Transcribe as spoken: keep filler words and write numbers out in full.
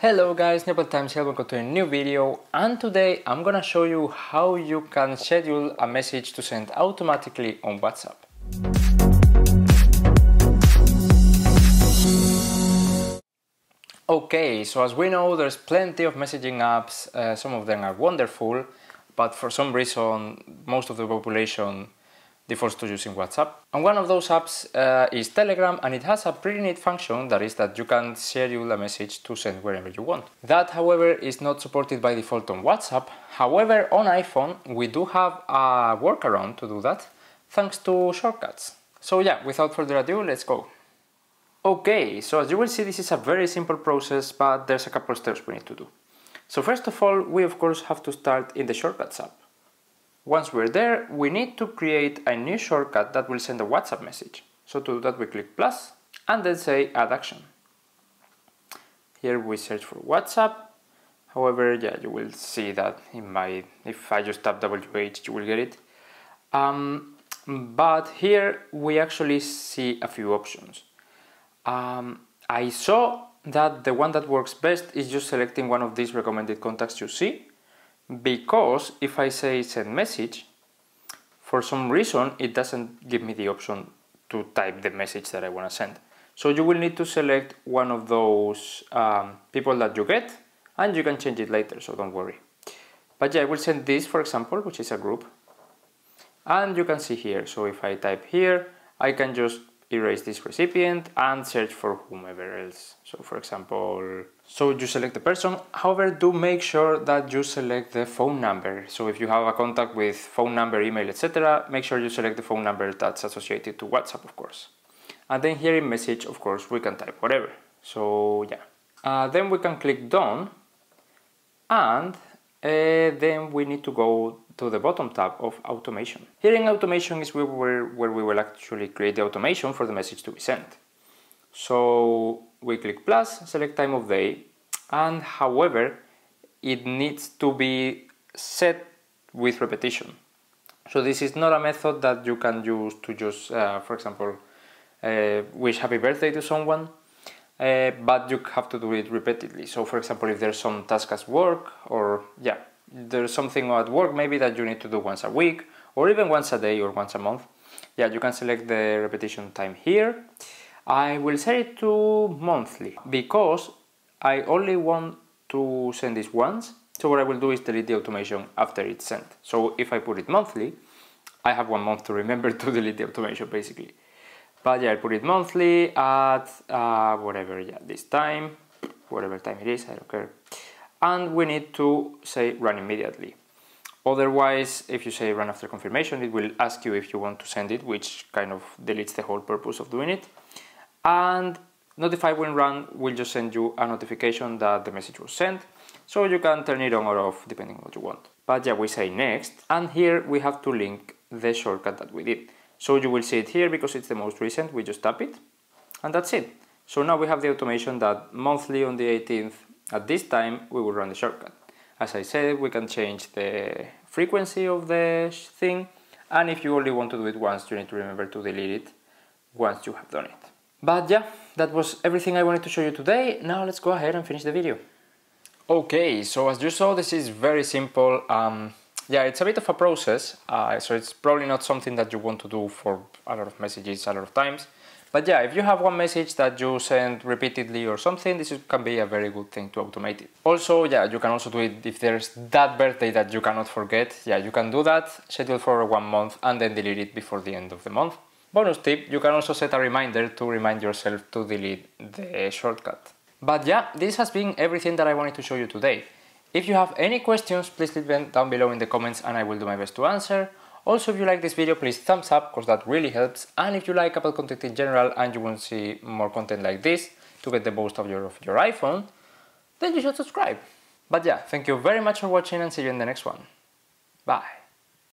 Hello guys, NewAppleTimes here, welcome to a new video, and today I'm gonna show you how you can schedule a message to send automatically on WhatsApp. Okay, so as we know, there's plenty of messaging apps, uh, some of them are wonderful, but for some reason most of the population defaults to using WhatsApp. And one of those apps uh, is Telegram, and it has a pretty neat function, that is that you can schedule a message to send wherever you want. That, however, is not supported by default on WhatsApp. However, on iPhone we do have a workaround to do that, thanks to shortcuts. So yeah, without further ado, let's go. Okay, so as you will see, this is a very simple process, but there's a couple of steps we need to do. So first of all, we of course have to start in the Shortcuts app. Once we're there, we need to create a new shortcut that will send a WhatsApp message. So to do that, we click plus and then say add action. Here we search for WhatsApp. However, yeah, you will see that in my, if I just tap W H, you will get it. Um, but here we actually see a few options. Um, I saw that the one that works best is just selecting one of these recommended contacts you see. Because if I say send message, for some reason it doesn't give me the option to type the message that I want to send. So you will need to select one of those um, people that you get, and you can change it later, so don't worry. But yeah, I will send this, for example, which is a group, and you can see here. So if I type here, I can just erase this recipient and search for whomever else. So for example, so you select the person. However, do make sure that you select the phone number. So if you have a contact with phone number, email, et cetera, make sure you select the phone number that's associated to WhatsApp, of course. And then here in message, of course, we can type whatever. So yeah, uh, then we can click done, and uh, then we need to go to the bottom tab of automation. Here in automation is where, we're, where we will actually create the automation for the message to be sent. So we click plus, select time of day, and however, it needs to be set with repetition. So this is not a method that you can use to just, uh, for example, uh, wish happy birthday to someone, uh, but you have to do it repeatedly. So for example, if there's some task at work, or yeah, there's something at work maybe that you need to do once a week, or even once a day or once a month. Yeah, you can select the repetition time here. I will set it to monthly because I only want to send this once. So what I will do is delete the automation after it's sent. So if I put it monthly, I have one month to remember to delete the automation basically. But yeah, I put it monthly at uh, whatever, yeah, this time, whatever time it is, I don't care. And we need to say run immediately. Otherwise, if you say run after confirmation, it will ask you if you want to send it, which kind of deletes the whole purpose of doing it. And notify when run will just send you a notification that the message was sent, so you can turn it on or off depending on what you want. But yeah, we say next, and here we have to link the shortcut that we did. So you will see it here because it's the most recent. We just tap it, and that's it. So now we have the automation that monthly on the eighteenth, at this time, we will run the shortcut. As I said, we can change the frequency of the thing, and if you only want to do it once, you need to remember to delete it once you have done it. But yeah, that was everything I wanted to show you today. Now let's go ahead and finish the video. Okay, so as you saw, this is very simple. Um, yeah, it's a bit of a process, uh, so it's probably not something that you want to do for a lot of messages a lot of times. But yeah, if you have one message that you send repeatedly or something, this can be a very good thing to automate it. Also, yeah, you can also do it if there's that birthday that you cannot forget. Yeah, you can do that, schedule for one month and then delete it before the end of the month. Bonus tip, you can also set a reminder to remind yourself to delete the shortcut. But yeah, this has been everything that I wanted to show you today. If you have any questions, please leave them down below in the comments and I will do my best to answer. Also, if you like this video, please thumbs up, because that really helps. And if you like Apple content in general and you want to see more content like this to get the most of your, of your iPhone, then you should subscribe. But yeah, thank you very much for watching and see you in the next one. Bye.